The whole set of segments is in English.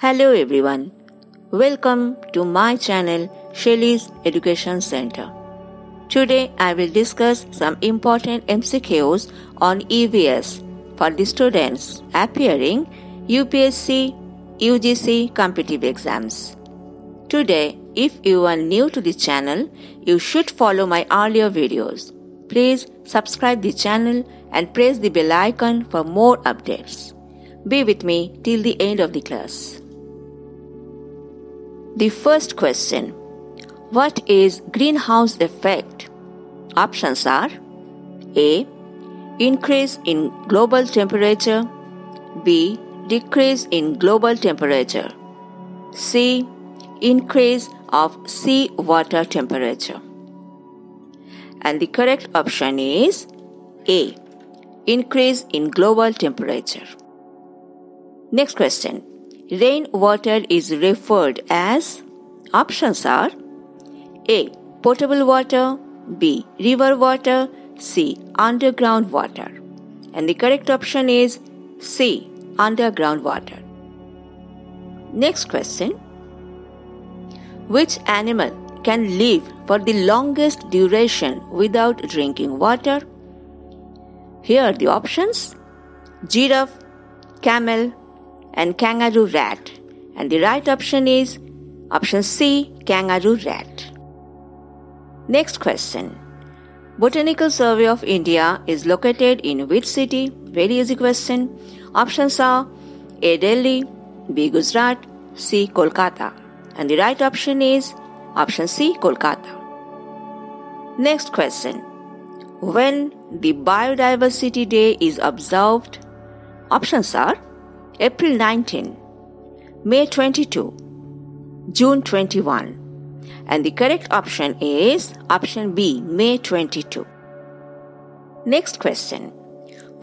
Hello everyone, welcome to my channel Shelley's Education Centre. Today I will discuss some important MCQs on EVS for the students appearing UPSC-UGC competitive exams. Today, if you are new to the channel, you should follow my earlier videos. Please subscribe the channel and press the bell icon for more updates. Be with me till the end of the class. The first question: what is greenhouse effect? Options are A. Increase in global temperature, B. Decrease in global temperature, C. Increase of sea water temperature. And the correct option is A. Increase in global temperature. Next question. Rainwater is referred as. Options are A. Potable water, B. River water, C. Underground water. And the correct option is C. Underground water. Next question. Which animal can live for the longest duration without drinking water? Here are the options: giraffe, camel, and kangaroo rat. And the right option is option C, kangaroo rat. Next question. Botanical Survey of India is located in which city? Very easy question. Options are A. Delhi, B. Gujarat, C. Kolkata. And the right option is option C, Kolkata. Next question. When the Biodiversity Day is observed? Options are April 19, May 22, June 21. And the correct option is option B, May 22. Next question.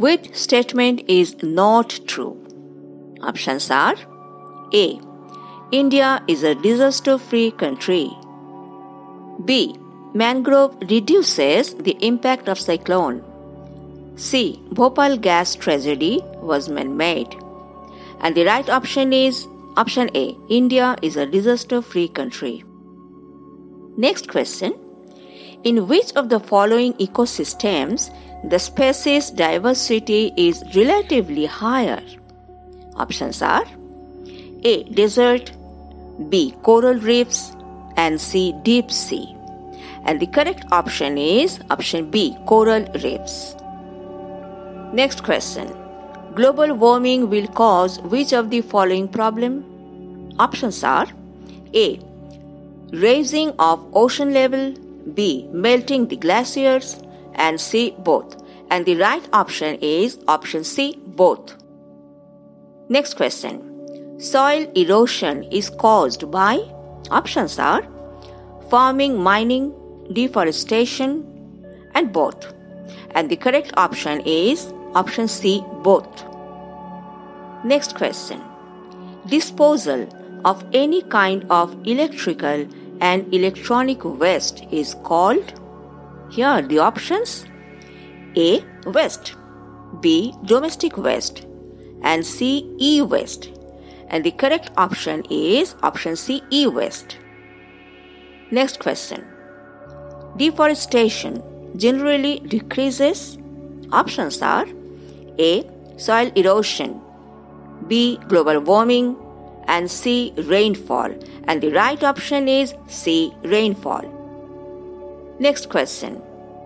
Which statement is not true? Options are A. India is a disaster-free country, B. Mangrove reduces the impact of cyclone, C. Bhopal gas tragedy was man-made. And the right option is option A. India is a disaster-free country. Next question. In which of the following ecosystems the species diversity is relatively higher? Options are A. Desert, B. Coral reefs, and C. Deep sea. And the correct option is option B. Coral reefs. Next question. Global warming will cause which of the following problem? Options are A. Raising of ocean level, B. Melting the glaciers, and C. Both. And the right option is option C, both. Next question. Soil erosion is caused by. Options are farming, mining, deforestation, and both. And the correct option is option C, both. Next question. Disposal of any kind of electrical and electronic waste is called. Here are the options: A. Waste, B. Domestic waste, and C. E-waste. And the correct option is option C, e-waste. Next question. Deforestation generally decreases. Options are A. Soil erosion, B. Global warming, and C. Rainfall. And the right option is C. Rainfall. Next question.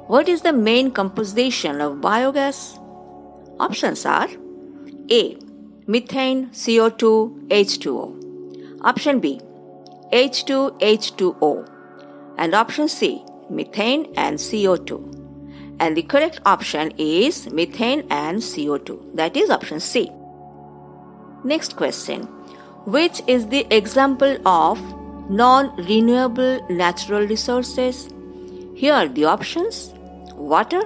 What is the main composition of biogas? Options are A. Methane, CO2, H2O. Option B, H2, H2O. And option C, methane and CO2. And the correct option is methane and CO2. That is option C. Next question. Which is the example of non-renewable natural resources? Here are the options: water,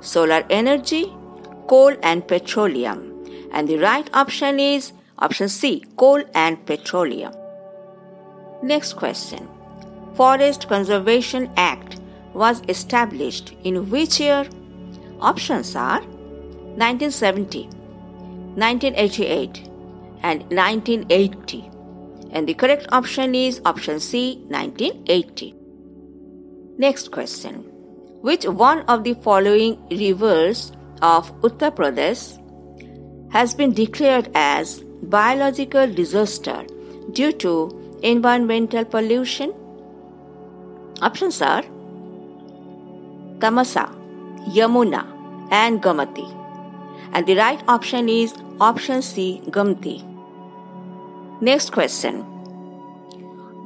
solar energy, coal and petroleum. And the right option is option C, coal and petroleum. Next question. Forest Conservation Act was established in which year? Options are 1970, 1988, and 1980. And the correct option is option C, 1980. Next question. Which one of the following rivers of Uttar Pradesh has been declared as biological disaster due to environmental pollution? Options are Tamasa, Yamuna and Gomati. And the right option is option C, Gomati. Next question.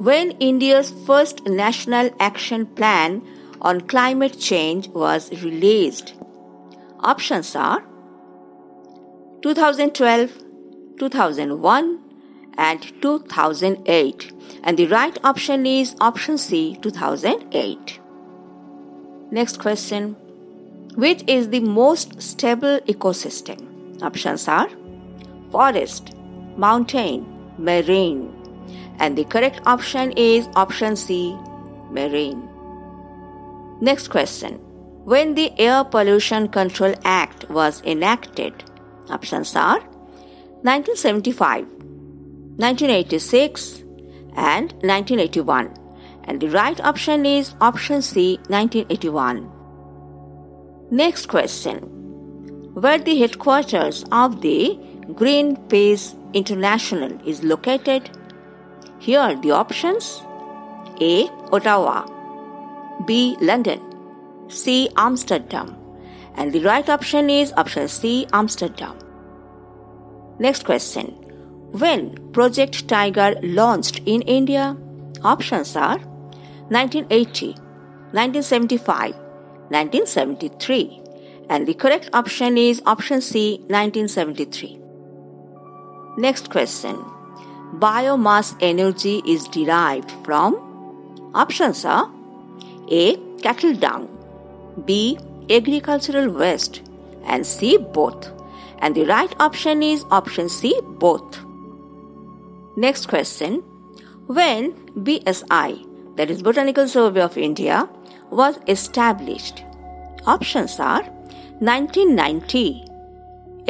When India's first National Action Plan on Climate Change was released? Options are 2012, 2001 and 2008. And the right option is option C, 2008. Next question. Which is the most stable ecosystem? Options are forest, mountain, marine. And the correct option is option C, marine. Next question. When the Air Pollution Control Act was enacted? Options are 1975, 1986 and 1981. And the right option is option C, 1981. Next question. Where the headquarters of the Greenpeace International is located? Here are the options. A. Ottawa, B. London, C. Amsterdam. And the right option is option C, Amsterdam. Next question. When Project Tiger launched in India? Options are 1980, 1975, 1973. And the correct option is option C, 1973. Next question. Biomass energy is derived from? Options are A. Cattle dung, B. Agricultural waste and C. both. And the right option is option C, both. Next question. When BSI, that is Botanical Survey of India, was established? Options are 1990,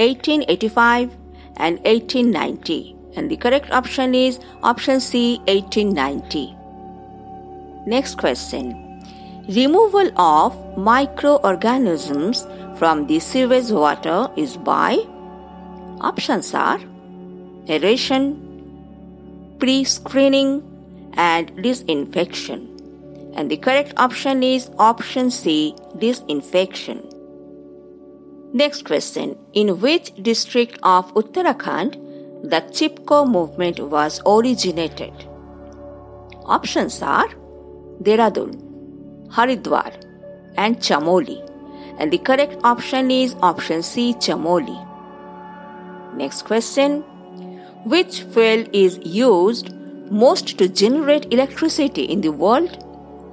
1885 and 1890. And the correct option is option C, 1890. Next question. Removal of microorganisms from the sewage water is by? Options are aeration, pre-screening and disinfection. And the correct option is option C, disinfection. Next question. In which district of Uttarakhand the Chipko movement was originated? Options are Dehradun, Haridwar and Chamoli. And the correct option is option C, Chamoli. Next question. Which fuel is used most to generate electricity in the world?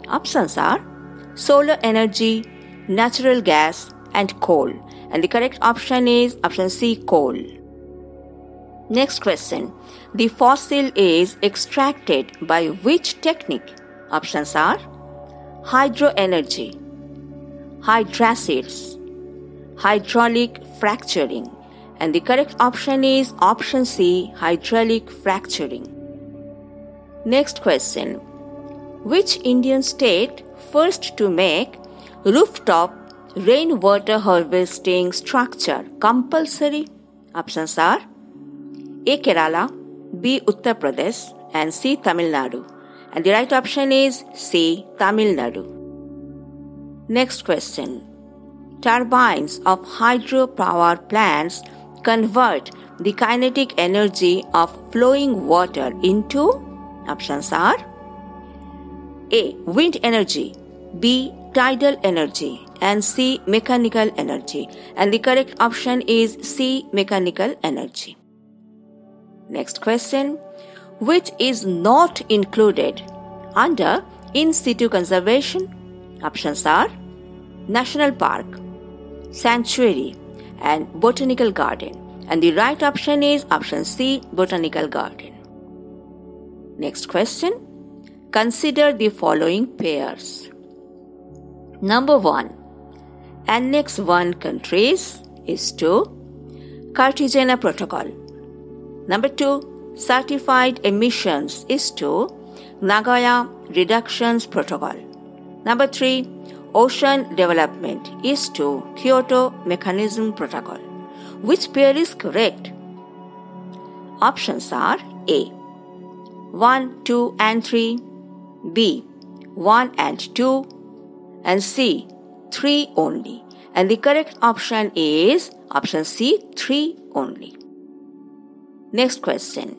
Options are solar energy, natural gas and coal. And the correct option is option C, coal. Next question. The fossil is extracted by which technique? Options are hydroenergy, hydracids, hydraulic fracturing. And the correct option is option C, hydraulic fracturing. Next question. Which Indian state first to make rooftop rainwater harvesting structure compulsory? Options are A. Kerala, B. Uttar Pradesh and C. Tamil Nadu. And the right option is C, Tamil Nadu. Next question. Turbines of hydropower plants convert the kinetic energy of flowing water into? Options are A. wind energy, B. tidal energy and C. mechanical energy. And the correct option is C, mechanical energy. Next question. Which is not included under in situ conservation? Options are national park, sanctuary and botanical garden. And the right option is option C, botanical garden. Next question. Consider the following pairs. Number 1. Annex 1 countries is to Cartagena Protocol. Number 2, certified emissions is to Nagoya Reductions Protocol. Number 3, ocean development is to Kyoto Mechanism Protocol. Which pair is correct? Options are A, 1, 2 and 3, B, 1 and 2, and C, 3 only. And the correct option is option C, 3 only. Next question.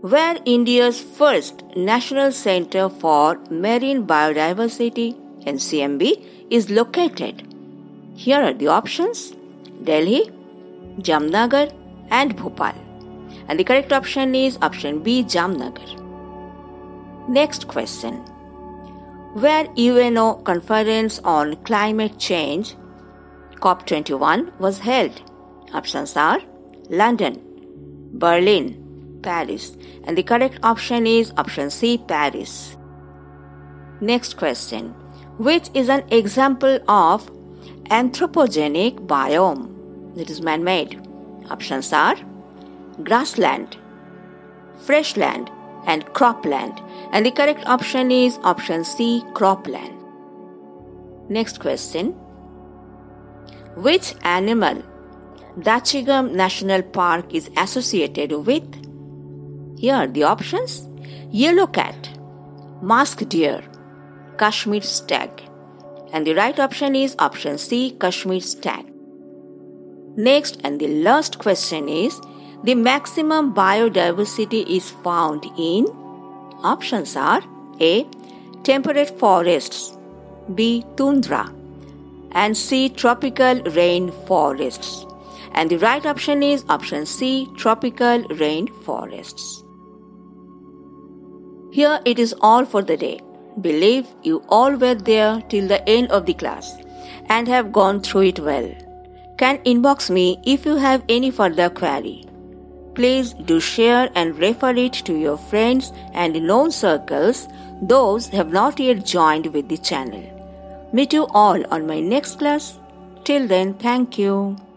Where India's first National Centre for Marine Biodiversity, NCMB, is located? Here are the options: Delhi, Jamnagar and Bhopal. And the correct option is option B, Jamnagar. Next question. Where UNO Conference on Climate Change, COP21, was held? Options are London, Berlin, Paris. And the correct option is option C, Paris. Next question. Which is an example of anthropogenic biome that is man-made? Options are grassland, freshland and cropland, and the correct option is option C, cropland. Next question. Which animal Dachigam National Park is associated with? Here are the options: yellow cat, musk deer, Kashmir stag, and the right option is option C, Kashmir stag. Next and the last question is, the maximum biodiversity is found in? Options are A, temperate forests, B, tundra, and C, tropical rain forests. And the right option is option C, tropical rain forests. Here it is all for the day. Believe you all were there till the end of the class and have gone through it well. Can inbox me if you have any further query. Please do share and refer it to your friends and known circles, those who have not yet joined with the channel. Meet you all on my next class. Till then, thank you.